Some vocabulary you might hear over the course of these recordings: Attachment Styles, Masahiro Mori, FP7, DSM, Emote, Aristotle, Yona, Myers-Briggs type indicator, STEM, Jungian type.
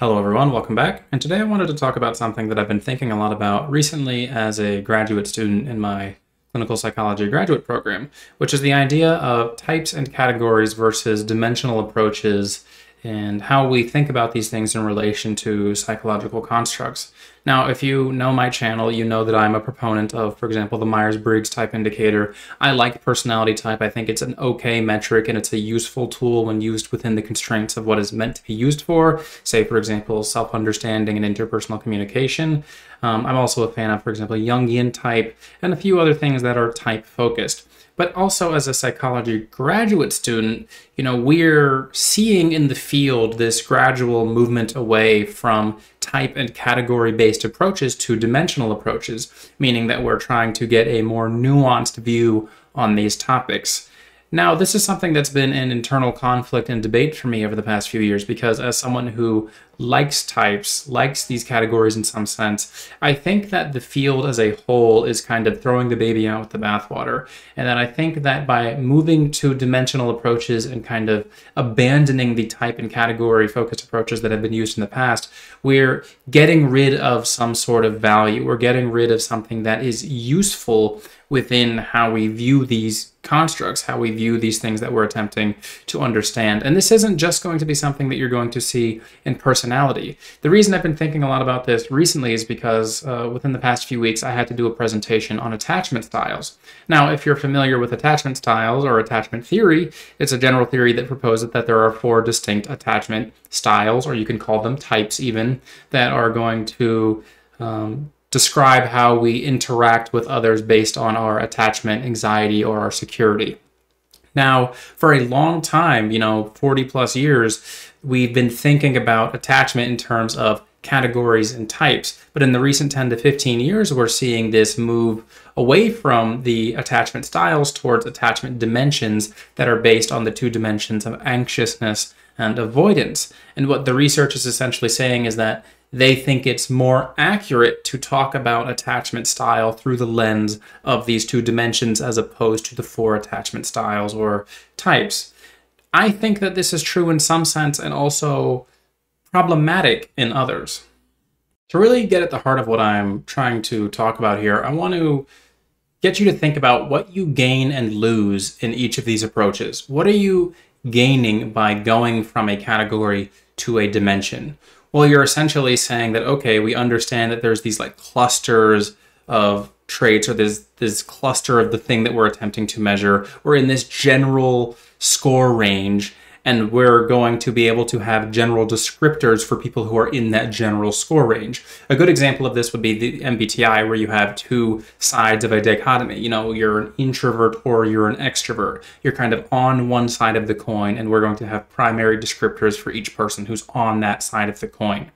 Hello everyone, welcome back. And today I wanted to talk about something that I've been thinking a lot about recently as a graduate student in my clinical psychology graduate program, which is the idea of types and categories versus dimensional approaches and how we think about these things in relation to psychological constructs. Now, if you know my channel, you know that I'm a proponent of, for example, the Myers-Briggs type indicator. I like personality type. I think it's an okay metric and it's a useful tool when used within the constraints of what is meant to be used for, say, for example, self-understanding and interpersonal communication. I'm also a fan of, for example, Jungian type and a few other things that are type-focused. But also as a psychology graduate student, you know, we're seeing in the field this gradual movement away from type and category-based approaches to dimensional approaches, meaning that we're trying to get a more nuanced view on these topics. Now, this is something that's been an internal conflict and debate for me over the past few years because as someone who likes types, likes these categories in some sense, I think that the field as a whole is kind of throwing the baby out with the bathwater. And that I think that by moving to dimensional approaches and kind of abandoning the type and category focused approaches that have been used in the past, we're getting rid of some sort of value. We're getting rid of something that is useful within how we view these constructs, how we view these things that we're attempting to understand. And this isn't just going to be something that you're going to see in personality. The reason I've been thinking a lot about this recently is because within the past few weeks, I had to do a presentation on attachment styles. Now, if you're familiar with attachment styles or attachment theory, it's a general theory that proposes that there are four distinct attachment styles, or you can call them types even, that are going to describe how we interact with others based on our attachment, anxiety, or our security. Now, for a long time, you know, 40 plus years, we've been thinking about attachment in terms of categories and types. But in the recent 10 to 15 years, we're seeing this move away from the attachment styles towards attachment dimensions that are based on the two dimensions of anxiousness and avoidance. And what the research is essentially saying is that they think it's more accurate to talk about attachment style through the lens of these two dimensions as opposed to the four attachment styles or types. I think that this is true in some sense and also problematic in others. To really get at the heart of what I'm trying to talk about here, I want to get you to think about what you gain and lose in each of these approaches. What are you gaining by going from a category to a dimension? Well, you're essentially saying that, okay, we understand that there's these like clusters of traits or this cluster of the thing that we're attempting to measure. We're in this general score range, and we're going to be able to have general descriptors for people who are in that general score range. A good example of this would be the MBTI, where you have two sides of a dichotomy. You know, you're an introvert or you're an extrovert. You're kind of on one side of the coin, and we're going to have primary descriptors for each person who's on that side of the coin.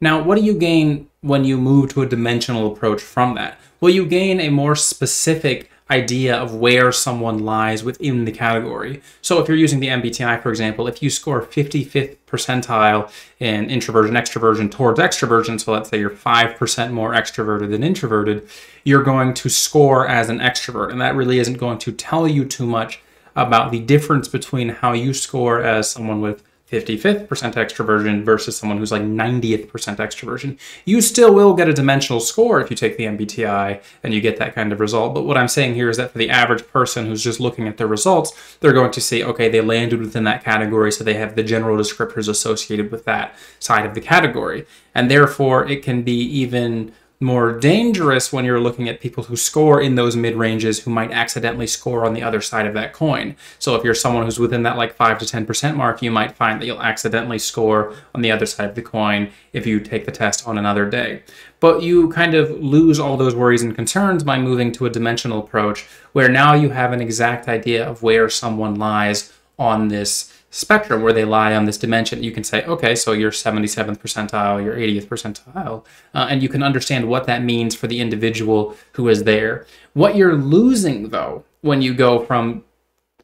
Now, what do you gain when you move to a dimensional approach from that? Well, you gain a more specific idea of where someone lies within the category. So if you're using the MBTI, for example, if you score 55th percentile in introversion, extroversion towards extroversion, so let's say you're 5% more extroverted than introverted, you're going to score as an extrovert. And that really isn't going to tell you too much about the difference between how you score as someone with 55th percent extroversion versus someone who's like 90th percent extroversion. You still will get a dimensional score if you take the MBTI and you get that kind of result. But what I'm saying here is that for the average person who's just looking at their results, they're going to see, okay, they landed within that category, so they have the general descriptors associated with that side of the category. And therefore, it can be even more dangerous when you're looking at people who score in those mid-ranges who might accidentally score on the other side of that coin. So if you're someone who's within that like 5 to 10% mark, you might find that you'll accidentally score on the other side of the coin if you take the test on another day. But you kind of lose all those worries and concerns by moving to a dimensional approach where now you have an exact idea of where someone lies on this spectrum, where they lie on this dimension. You can say, okay, so you're 77th percentile, you're 80th percentile, and you can understand what that means for the individual who is there. What you're losing, though, when you go from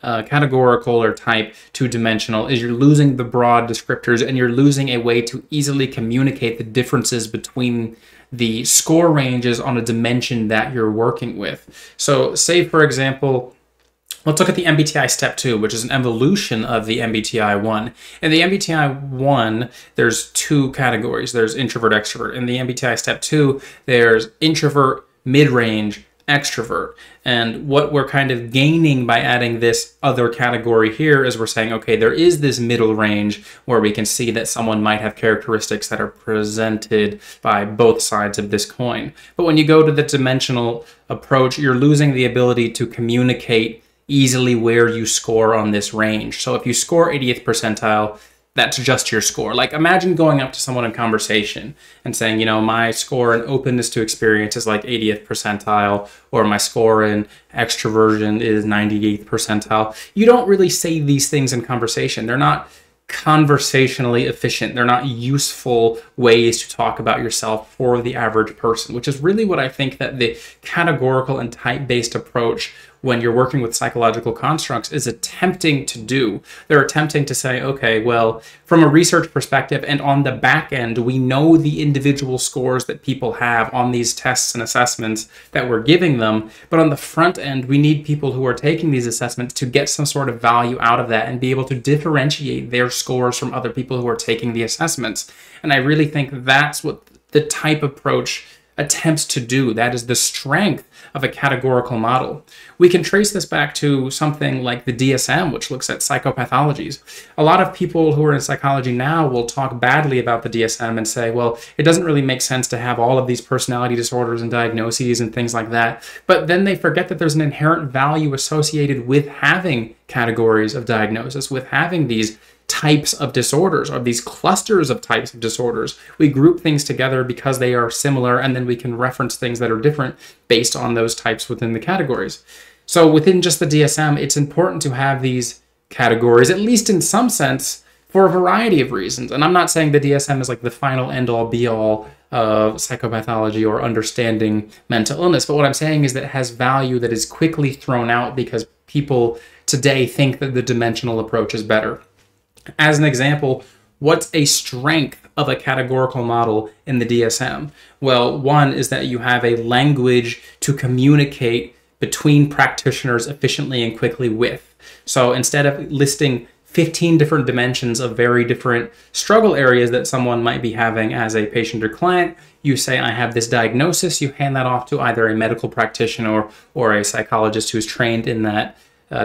categorical or type to dimensional is you're losing the broad descriptors, and you're losing a way to easily communicate the differences between the score ranges on a dimension that you're working with. So say, for example, Let's look at the MBTI step 2, which is an evolution of the MBTI 1. In the MBTI 1, there's two categories. There's introvert, extrovert. In the MBTI step 2, there's introvert, mid-range, extrovert. And what we're kind of gaining by adding this other category here is we're saying, okay, there is this middle range where we can see that someone might have characteristics that are presented by both sides of this coin. But when you go to the dimensional approach, you're losing the ability to communicate easily where you score on this range. So if you score 80th percentile, that's just your score. Like, imagine going up to someone in conversation and saying, you know, my score in openness to experience is like 80th percentile, or my score in extroversion is 98th percentile. You don't really say these things in conversation. They're not conversationally efficient. They're not useful ways to talk about yourself for the average person, which is really what I think that the categorical and type-based approach when you're working with psychological constructs is attempting to do. They're attempting to say, okay, well, from a research perspective and on the back end, we know the individual scores that people have on these tests and assessments that we're giving them. But on the front end, we need people who are taking these assessments to get some sort of value out of that and be able to differentiate their scores from other people who are taking the assessments. And I really think that's what the type approach attempts to do. That is the strength of a categorical model. We can trace this back to something like the DSM, which looks at psychopathologies. A lot of people who are in psychology now will talk badly about the DSM and say, well, it doesn't really make sense to have all of these personality disorders and diagnoses and things like that. But then they forget that there's an inherent value associated with having categories of diagnosis, with having these types of disorders, or these clusters of types of disorders. We group things together because they are similar, and then we can reference things that are different based on those types within the categories. So within just the DSM, it's important to have these categories, at least in some sense, for a variety of reasons. And I'm not saying the DSM is like the final end-all be-all of psychopathology or understanding mental illness, but what I'm saying is that it has value that is quickly thrown out because people today think that the dimensional approach is better. As an example, what's a strength of a categorical model in the DSM? Well, one is that you have a language to communicate between practitioners efficiently and quickly with. So instead of listing 15 different dimensions of very different struggle areas that someone might be having as a patient or client, you say, I have this diagnosis, you hand that off to either a medical practitioner or a psychologist who's trained in that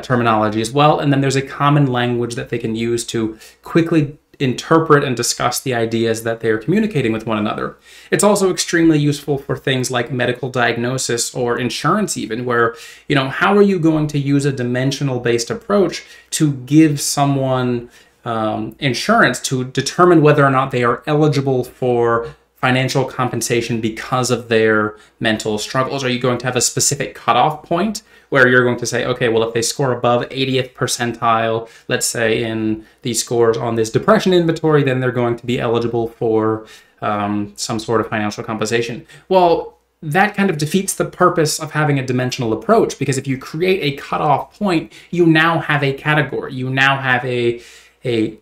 terminology as well, and then there's a common language that they can use to quickly interpret and discuss the ideas that they are communicating with one another. It's also extremely useful for things like medical diagnosis or insurance even, where, you know, how are you going to use a dimensional-based approach to give someone insurance to determine whether or not they are eligible for financial compensation because of their mental struggles? Are you going to have a specific cutoff point where you're going to say, okay, well, if they score above 80th percentile, let's say in these scores on this depression inventory, then they're going to be eligible for some sort of financial compensation? Well, that kind of defeats the purpose of having a dimensional approach, because if you create a cutoff point, you now have a category, you now have a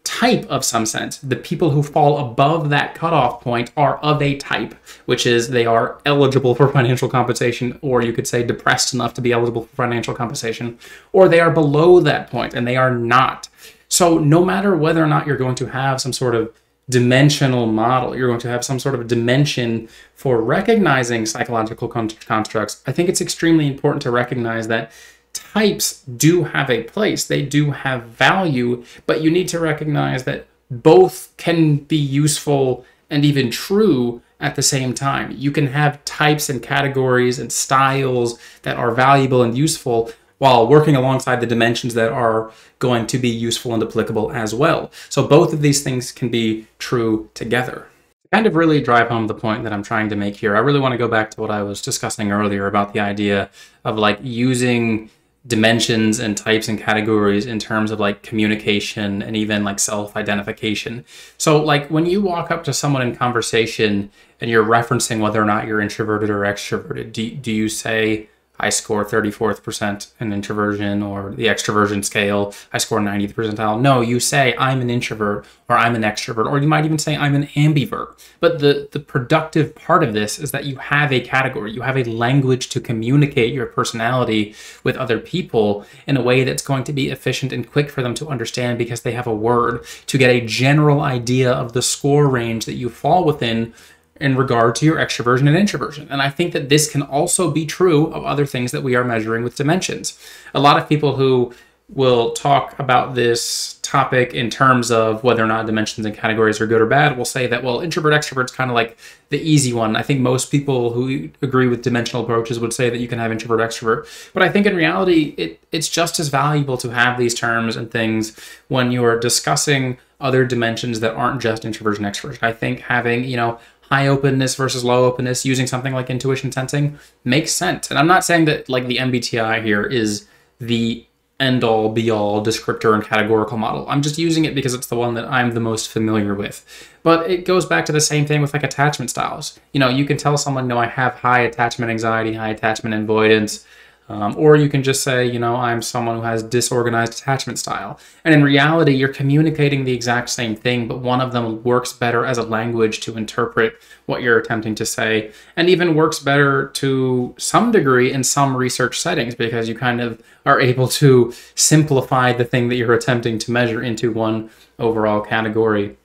type of some sense. The people who fall above that cutoff point are of a type, which is they are eligible for financial compensation, or you could say depressed enough to be eligible for financial compensation, or they are below that point and they are not. So no matter whether or not you're going to have some sort of dimensional model, you're going to have some sort of dimension for recognizing psychological constructs, I think it's extremely important to recognize that types do have a place, they do have value, but you need to recognize that both can be useful and even true at the same time. You can have types and categories and styles that are valuable and useful while working alongside the dimensions that are going to be useful and applicable as well. So both of these things can be true together. Kind of really drive home the point that I'm trying to make here, I really want to go back to what I was discussing earlier about the idea of like using dimensions and types and categories in terms of like communication and even like self-identification. So like when you walk up to someone in conversation and you're referencing whether or not you're introverted or extroverted, do you say, I score 34th percent in introversion, or the extroversion scale, I score 90th percentile. No, you say I'm an introvert, or I'm an extrovert, or you might even say I'm an ambivert. But the productive part of this is that you have a category, you have a language to communicate your personality with other people in a way that's going to be efficient and quick for them to understand, because they have a word to get a general idea of the score range that you fall within in regard to your extroversion and introversion. And I think that this can also be true of other things that we are measuring with dimensions. A lot of people who will talk about this topic in terms of whether or not dimensions and categories are good or bad will say that, well, introvert, extrovert's kind of like the easy one. I think most people who agree with dimensional approaches would say that you can have introvert, extrovert. But I think in reality, it's just as valuable to have these terms and things when you are discussing other dimensions that aren't just introversion, extroversion. I think having, you know, high openness versus low openness, using something like intuition sensing, makes sense. And I'm not saying that like the MBTI here is the end-all, be-all descriptor and categorical model. I'm just using it because it's the one that I'm the most familiar with. But it goes back to the same thing with like attachment styles. You know, you can tell someone, no, I have high attachment anxiety, high attachment avoidance, or you can just say, you know, I'm someone who has disorganized attachment style. And in reality, you're communicating the exact same thing, but one of them works better as a language to interpret what you're attempting to say, and even works better to some degree in some research settings, because you kind of are able to simplify the thing that you're attempting to measure into one overall category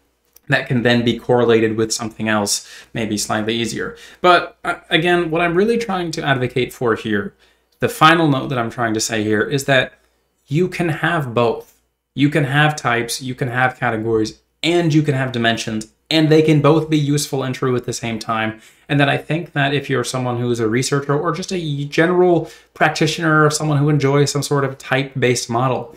that can then be correlated with something else, maybe slightly easier. But again, what I'm really trying to advocate for here, the final note that I'm trying to say here, is that you can have both. You can have types, you can have categories, and you can have dimensions, and they can both be useful and true at the same time. And that I think that if you're someone who's a researcher or just a general practitioner or someone who enjoys some sort of type-based model,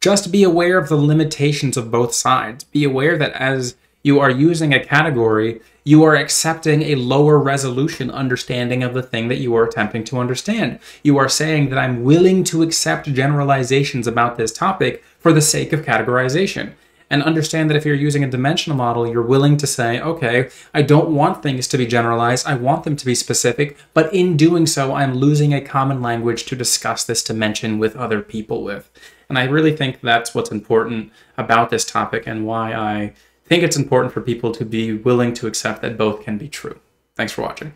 just be aware of the limitations of both sides. Be aware that as you are using a category, you are accepting a lower resolution understanding of the thing that you are attempting to understand. You are saying that I'm willing to accept generalizations about this topic for the sake of categorization. And understand that if you're using a dimensional model, you're willing to say, okay, I don't want things to be generalized, I want them to be specific, but in doing so, I'm losing a common language to discuss this dimension with other people with. And I really think that's what's important about this topic, and why I think it's important for people to be willing to accept that both can be true. Thanks for watching.